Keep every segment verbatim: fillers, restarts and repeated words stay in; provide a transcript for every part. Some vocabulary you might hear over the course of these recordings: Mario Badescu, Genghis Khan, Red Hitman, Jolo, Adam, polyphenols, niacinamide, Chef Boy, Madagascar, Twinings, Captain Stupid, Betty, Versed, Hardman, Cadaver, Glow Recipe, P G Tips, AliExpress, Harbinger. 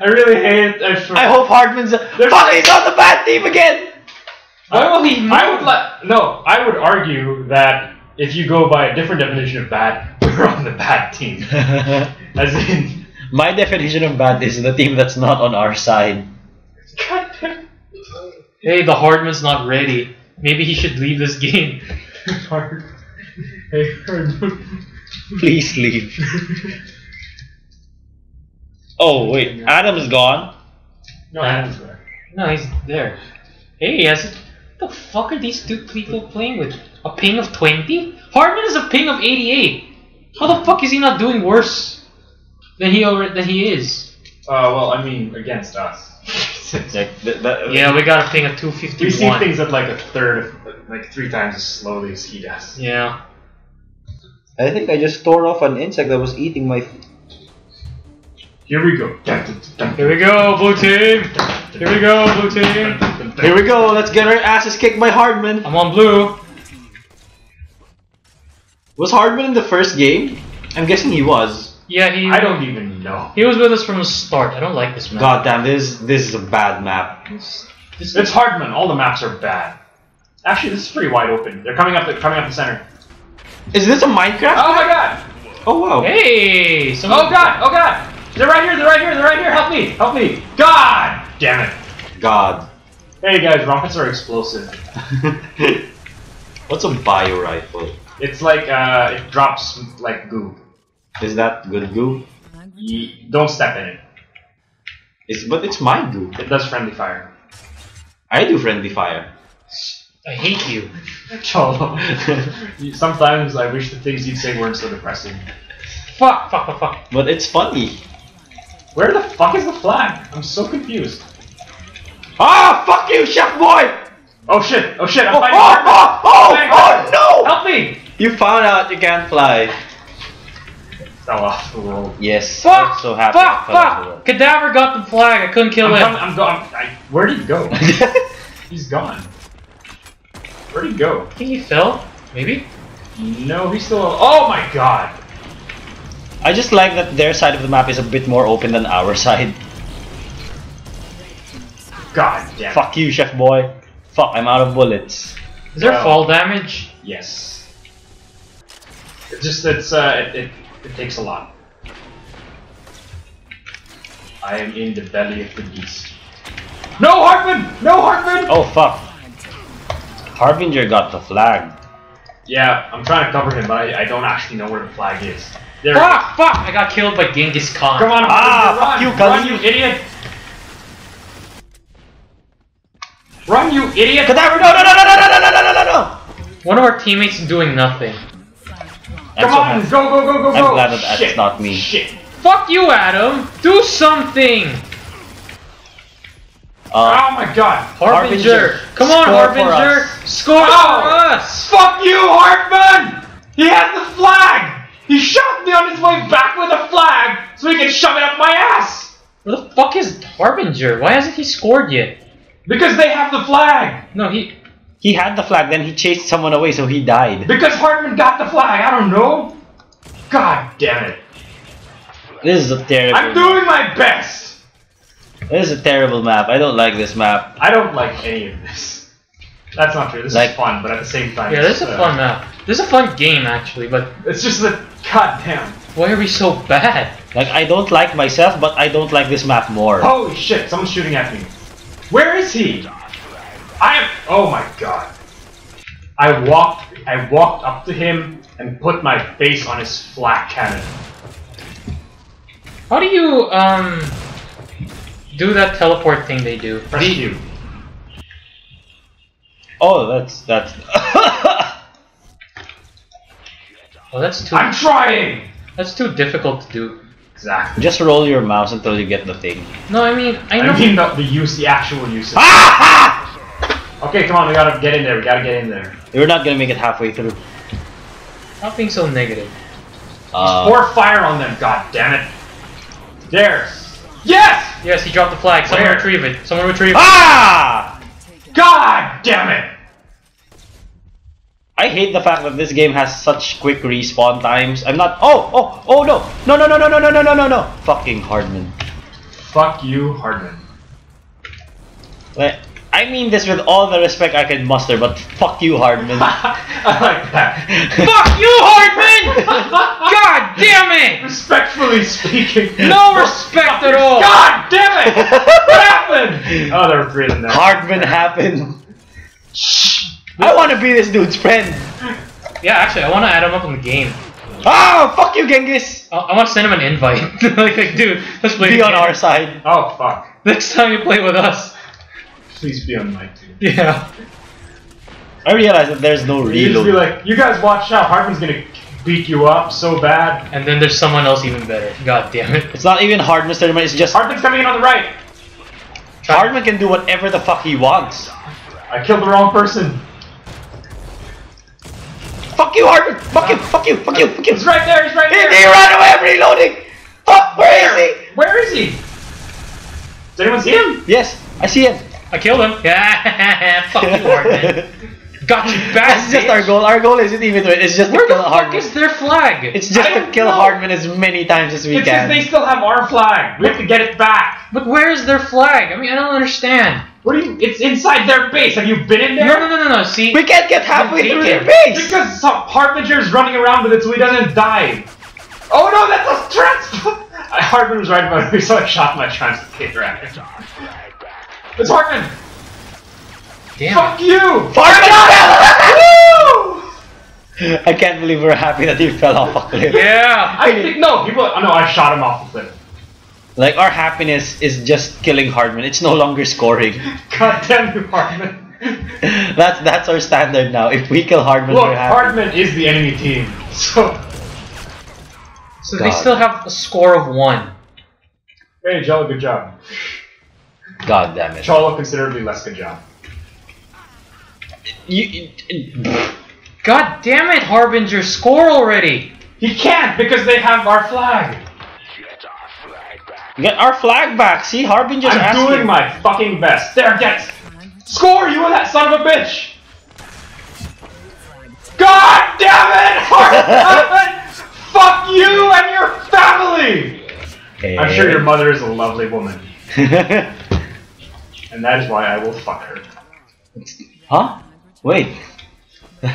I really hate. I, swear. I hope Hardman's. Fuck! He's on the bad team again. Why will he? I would like. No, I would argue that if you go by a different definition of bad, we're on the bad team. As in, my definition of bad is the team that's not on our side. God damn. Hey, the Hardman's not ready. Maybe he should leave this game. Hard. Hey, Hardman. Please leave. Oh, wait. Adam's gone? No, Adam's there. No, he's there. Hey, yes. What the fuck are these two people playing with? A ping of twenty? Hardman is a ping of eighty-eight. How the fuck is he not doing worse than he already, than he is? Uh, well, I mean, against us. Like that, that, yeah, we got a ping of two fifty-one. We see things at like a third of, like three times as slowly as he does. Yeah. I think I just tore off an insect that was eating my... Here we go. Here we go, blue team. Here we go, blue team. Here we go. Let's get our asses kicked by Hardman. I'm on blue. Was Hardman in the first game? I'm guessing he was. Yeah, he... I don't even know. He was with us from the start. I don't like this map. God damn, this, this is a bad map. This, this it's Hardman. All the maps are bad. Actually, this is pretty wide open. They're coming up the, coming up the center. Is this a Minecraft? Oh my god! Oh wow! Hey! Oh god! Oh god! They're right here! They're right here! They're right here! Help me! Help me! God! Damn it! God! Hey guys, rockets are explosive. What's a bio rifle? It's like uh, it drops like goo. Is that good goo? You don't step in it. It's but it's my goo. It does friendly fire. I do friendly fire. I hate you, Jolo. Sometimes I wish the things you'd say weren't so depressing. Fuck, fuck, fuck, fuck. But it's funny. Where the fuck is the flag? I'm so confused. Ah, fuck you, Chef Boy! Oh shit, oh shit, I'm oh, fighting oh, oh, oh, oh, oh, no! Help me! You found out you can't fly. Fell off the world. Yes, fuck, I'm so happy. Fuck, fuck! Cadaver got the flag, I couldn't kill him. I'm gone. Where did he go? He's gone. Where'd he go? I think he fell, maybe? No, he's still... Oh my god! I just like that their side of the map is a bit more open than our side. God damn. Fuck you, Chef Boy. Fuck, I'm out of bullets. Is there well, fall damage? Yes. It just, it's, uh, it, it, it takes a lot. I am in the belly of the beast. No, Hardman! No, Hardman! Oh, fuck. Harbinger got the flag. Yeah, I'm trying to cover him, but I, I don't actually know where the flag is. There fuck! Fuck! I got killed by Genghis Khan. Come on, ah, fuck you, run, you idiot! Run, you idiot! Cadaver! No, no, no, no, no, no, no, no, no, no! One of our teammates is doing nothing. Come on, go, go, go, go, go! I'm glad that that's not me. Shit! Fuck you, Adam! Do something! Uh, oh my god! Harbinger! Come on, Harbinger! Score for us! Fuck you, Hardman! He has the flag! He shot me on his way back with a flag so he can shove it up my ass! Where the fuck is Harbinger? Why hasn't he scored yet? Because they have the flag! No, he... He had the flag, then he chased someone away, so he died. Because Hardman got the flag, I don't know! God damn it. This is a terrible... I'm doing my best! This is a terrible map. I don't like this map. I don't like any of this. That's not true. This like, is fun, but at the same time... Yeah, this is a uh, fun map. This is a fun game, actually, but... It's just a goddamn... Why are we so bad? Like, I don't like myself, but I don't like this map more. Holy shit, someone's shooting at me. Where is he? I am... Oh my god. I walked... I walked up to him and put my face on his flat cannon. How do you, um... do that teleport thing they do. Press Q. Oh, that's that's. Well, that's too. I'm trying. That's too difficult to do. Exactly. Just roll your mouse until you get the thing. No, I mean, I know. I mean the, the use, the actual use. Ah! Okay, come on, we gotta get in there. We gotta get in there. We're not gonna make it halfway through. Stop being so negative. Uh, Just pour fire on them, god damn it! There. Yes! Yes, he dropped the flag. Someone Where? retrieve it. Someone retrieve it. Ah! God damn it! I hate the fact that this game has such quick respawn times. I'm not. Oh! Oh! Oh no! No! No! No! No! No! No! No! No! No! Fucking Hardman. Fuck you, Hardman. Let I mean this with all the respect I can muster, but fuck you, Hardman. I like that. Fuck you, Hardman! God damn it! Respectfully speaking. No respect at all. God damn it! What happened? Oh, they're breathing now. Hardman happened. Shh. I want to be this dude's friend. Yeah, actually, I want to add him up in the game. Oh, fuck you, Genghis! I, I want to send him an invite. like, like, dude, let's play. Be on game. Our side. Oh, fuck. Next time you play with us. Please be on my team. Yeah. I realize that there's no reload. You just be like, you guys watch out, Hardman's gonna beat you up so bad. And then there's someone else even better. God damn it. It's not even Hardman, it's just... Hardman's coming in on the right! Hardman can do whatever the fuck he wants. I killed the wrong person. Fuck you, Hardman! Fuck you, fuck you, fuck you, fuck you! He's right there, he's right there! He, he ran away, I'm reloading! Fuck, where, where is he? Where is he? Does anyone see him? Yes, I see him. I killed him. Yeah, fuck you, Hardman. Got you back. That's just our goal. Our goal isn't even to it. It's just where to kill Hardman. Where the fuck is their flag? It's just I to kill know. Hardman as many times as we it's can. Because they still have our flag. We have to get it back. But where is their flag? I mean, I don't understand. What do you? It's inside their base. Have you been in there? No, no, no, no, no. See, we can't get halfway through their base because Harbinger's running around with it, so he doesn't die. Oh no, that's a trans. Hardman was right about me, so I shot my translocator at it. It's Hardman! Damn. Fuck you! Hardman! I can't believe we're happy that he fell off a cliff. Yeah! I think, no, people, oh no, I shot him off the cliff. Like, our happiness is just killing Hardman. It's no longer scoring. God damn you, Hardman. that's, that's our standard now. If we kill Hardman, look, we're happy. Hardman is the enemy team, so... So God. They still have a score of one. Hey, Jolo, good job. God damn it. Jolo considerably less good job. You, you, you, God damn it, Harbinger, score already! He can't because they have our flag! Get our flag back. Get our flag back! See, Harbinger's I'm asking. Doing my fucking best. There, get! Score, you and that son of a bitch! God damn it, Harbin! Fuck you and your family! Hey. I'm sure your mother is a lovely woman. And that is why I will fuck her. Huh? Wait. I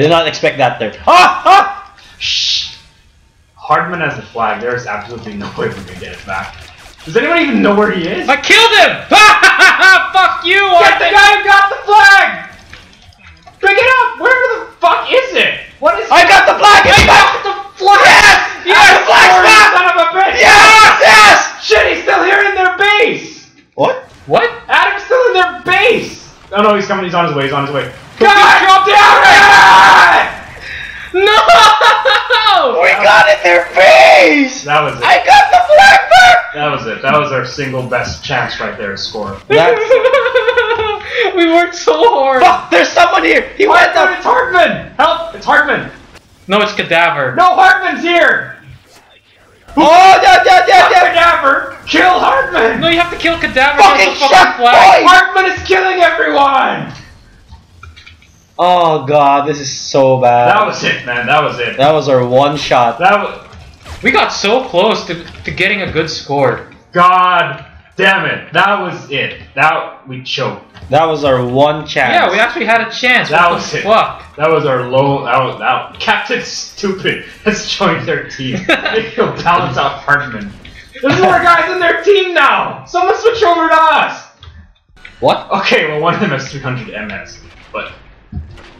did not expect that there. Ah! Ah! Shh! Hardman has the flag. There is absolutely no way we can get it back. Does anyone even know where he is? I killed him! Fuck you! Get the guy who got the flag! Pick it up! Where the fuck is it? What is I got the flag! I got the flag! Yes! Yes! The flag's back! Son of a bitch! Yes! Yes! Shit, he's still here in their base! What? What? Adam's still in their base! Oh no, he's coming, he's on his way, he's on his way. God dropped down! No! We got in their base! That was it. I got the flag back! That was it. That was our single best chance right there to score. We worked so hard. Fuck, there's someone here! He went up! It's Hardman! Help! It's Hardman! No, it's Cadaver. No, Hardman's here! Oh, yeah, yeah, yeah, yeah. Cadaver! Kill Hardman! No, you have to kill Cadaver. Fucking Chef Boy! Hardman is killing everyone! Oh god, this is so bad. That was it, man. That was it. That was our one shot. That was... We got so close to, to getting a good score. God damn it. That was it. That... We choked. That was our one chance. Yeah, we actually had a chance. That what was the it. Fuck? That was our low. That was that. Captain Stupid has joined their team. They will balance out Hardman. There's more guys in their team now. Someone switch over to us. What? Okay, well one of them has three hundred M S, but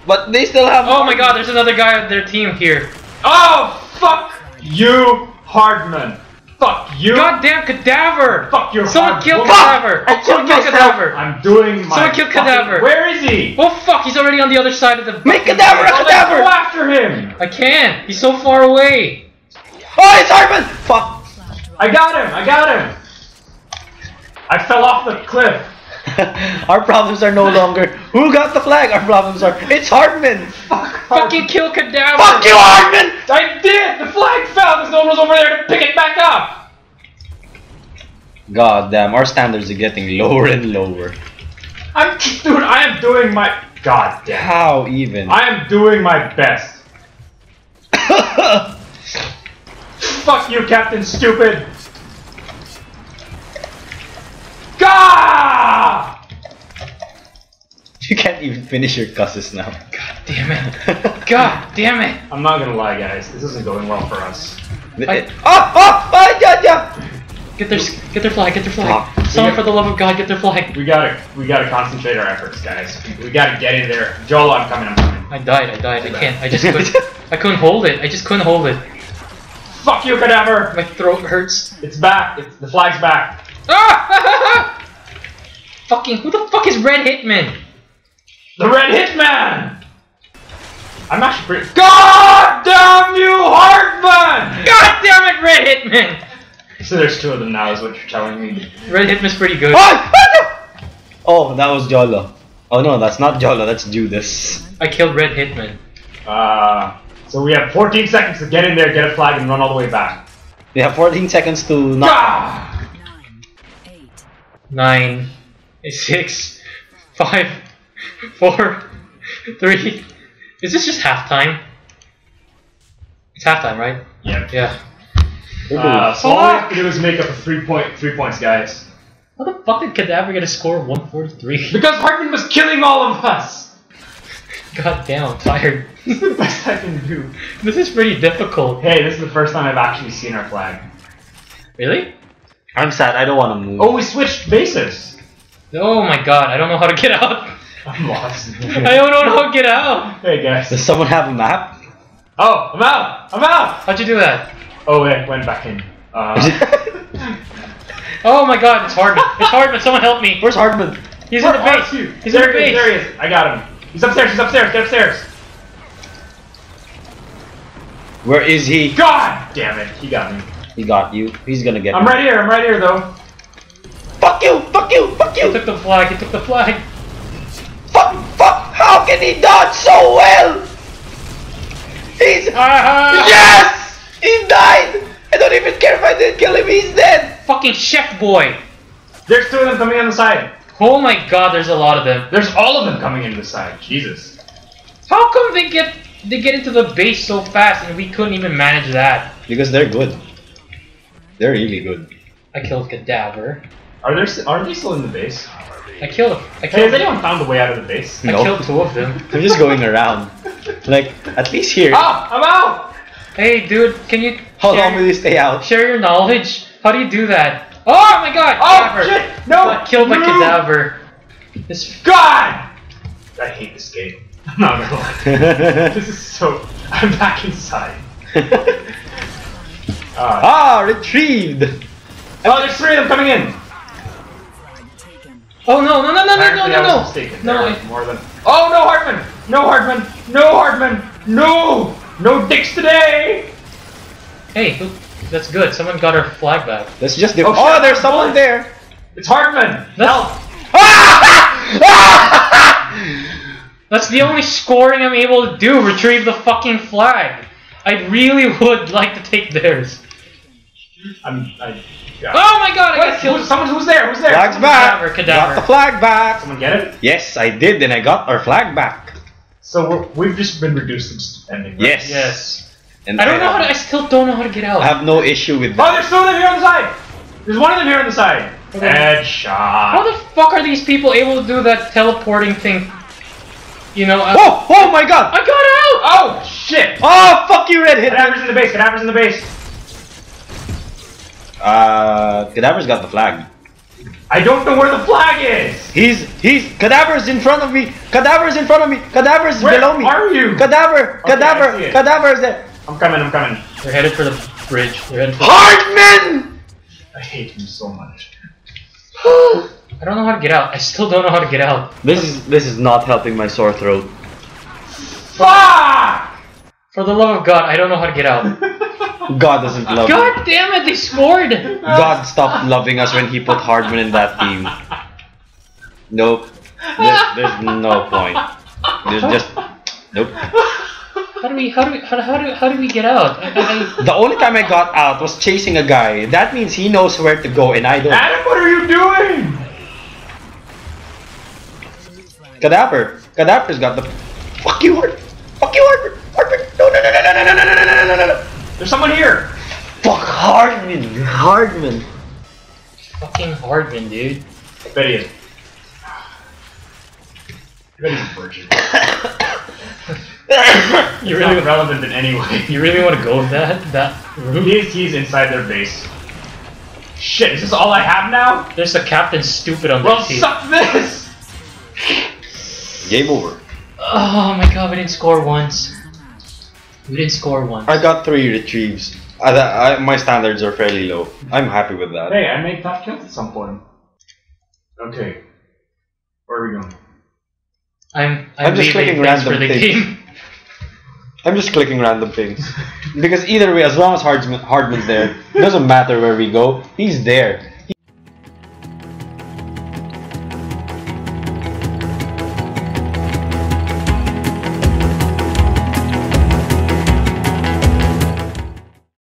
but they still have. Oh my God! There's another guy on their team here. Oh fuck you, Hardman. Fuck you! Goddamn Cadaver! Fuck your Someone hard. Kill what? Cadaver! I killed Someone kill Cadaver! I'm doing my Someone kill Cadaver! Where is he? Oh fuck, he's already on the other side of the- Make Cadaver a Cadaver! Go after him! I can't! He's so far away! Oh, it's Hardman! Fuck! I got him! I got him! I fell off the cliff! Our problems are no longer who got the flag. Our problems are it's Hardman. Fuck. Fucking kill Cadaver. Fuck you, Hardman. I did. The flag fell because no one was over there to pick it back up. God damn, our standards are getting lower and lower. I'm dude. I am doing my god damn. How even? I am doing my best. Fuck you, Captain Stupid. Ah! You can't even finish your cusses now. God damn it. God damn it. I'm not gonna lie, guys. This isn't going well for us. I, oh! Oh! Oh! Yeah! Yeah! Get their, get their flag, get their flag. Oh, someone, for the love of God, get their flag. We gotta, we gotta concentrate our efforts, guys. We gotta get in there. Jolo, I'm coming, I'm coming. I died, I died, I can't, I just couldn't, I couldn't hold it, I just couldn't hold it. Fuck you, Cadaver! My throat hurts. It's back, it's, the flag's back. Ah! Fucking, who the fuck is Red Hitman? The Red Hitman! I'm actually pretty- God damn you, Hardman! God damn it, Red Hitman! So there's two of them now, is what you're telling me. Red Hitman's pretty good. Oh, that was Jolo. Oh no, that's not Jolo, that's Judas. I killed Red Hitman. Uh, so we have fourteen seconds to get in there, get a flag, and run all the way back. We have fourteen seconds to not. Ah! nine, eight, nine, six, five, four, three. Is this just halftime? It's halftime, right? Yeah. Yeah. Uh, so all we have to do is make up a three point three points, guys. How the fuck did Cadaver get a score of one forty-three? Because Hartman was killing all of us! God damn, I'm tired. This is the best I can do. This is pretty difficult. Hey, this is the first time I've actually seen our flag. Really? I'm sad, I don't want to move. Oh, we switched bases! Oh my god, I don't know how to get out. I'm lost. I don't know how to get out! Hey guys. Does someone have a map? Oh, I'm out! I'm out! How'd you do that? Oh, it went back in. Uh, oh my god, it's Hardman. It's Hardman, someone help me. Where's Hardman? He's Where in the base. He's there in the base. Is, there he is. I got him. He's upstairs, he's upstairs, get upstairs. Where is he? God damn it, he got me. He got you. He's gonna get me. I'm right here, I'm right here though. Fuck you, fuck you, fuck you. He took the flag, he took the flag. Fuck, fuck, how can he dodge so well? He's. Uh-huh. Yes! He died! I don't even care if I didn't kill him, he's dead! Fucking Chef Boy! There's two of them coming on the side. Oh my god, there's a lot of them. There's all of them coming in the side, Jesus. How come they get they get into the base so fast and we couldn't even manage that? Because they're good. They're really good. I killed Cadaver. Are there are they still in the base? I killed I killed hey, has anyone found the way out of the base? No. I killed two of them. They're just going around. Like, at least here. Ah! I'm out! Hey dude, can you How long will you stay out? Share your knowledge. How do you do that? Oh my god! Oh Cadaver. Shit! No! I killed my no. Cadaver. This God! I hate this game. I'm not gonna lie. This is so I'm back inside. uh, ah, retrieved! Oh, there's three of them coming in! Oh no, no, no, no, no, no, no, no! No, no. More than... Oh no, Hardman! No, Hardman! No, Hardman! No! No dicks today! Hey, who, that's good. Someone got our flag back. Let's just do. Oh, oh there's someone what? there. It's Hardman. Help! That's the only scoring I'm able to do. Retrieve the fucking flag. I really would like to take theirs. I'm. I, yeah. Oh my god! I Wait, got killed. Who's, someone who's there? Who's there? Flag's someone back. Cadaver, Cadaver. Got the flag back. Someone get it? Yes, I did, and I got our flag back. So we're, we've just been reduced to defending, right? Yes. Yes. And I don't I, know how to, I still don't know how to get out. I have no issue with that. Oh, there's two of them here on the side! There's one of them here on the side! Headshot! How the fuck are these people able to do that teleporting thing? You know, I, Whoa! Oh my god! I got out! Oh, shit! Oh, fuck you, Red Hit! Cadaver's in the base, Cadaver's in the base! Uh, Cadaver's got the flag. I don't know where the flag is! He's, he's, Cadaver's in front of me! Cadaver's in front of me! Cadaver's below me! Where are you? Cadaver! Okay, Cadaver! Cadaver's there! I'm coming, I'm coming. They're headed for the bridge. They're headed for Hardman! I hate him so much. I don't know how to get out. I still don't know how to get out. This is, this is not helping my sore throat. Fuck! For the love of God, I don't know how to get out. God doesn't love us. God him. damn it, they scored! God stopped loving us when he put Hardman in that team. Nope. There's, there's no point. There's just... Nope. How do we... How do we... How, how, do, how do we get out? I, I, the only time I got out was chasing a guy. That means he knows where to go and I don't... Adam, what are you doing? Cadaver. Cadaver's got the... Fuck you, Hardman! Fuck you, Hardman! Hardman! No, no, no, no, no, no, no, no, no, no, no, no, no. There's someone here! Fuck Hardman! Hardman! Fucking Hardman, dude. Betty is. Betty's a virgin. You're really not relevant in any way. You really want to go with that? That route? He's, he's inside their base. Shit, is this all I have now? There's a Captain Stupid on the team. Well, suck this! Game over. Oh my god, we didn't score once. We didn't score once. I got three retrieves. I, I, my standards are fairly low. I'm happy with that. Hey, I made tough kills at some point. Okay. Where are we going? I'm, I'm, I'm just clicking random things. Game. I'm just clicking random things. Because either way, as long as Hardman, Hardman's there, it doesn't matter where we go, he's there.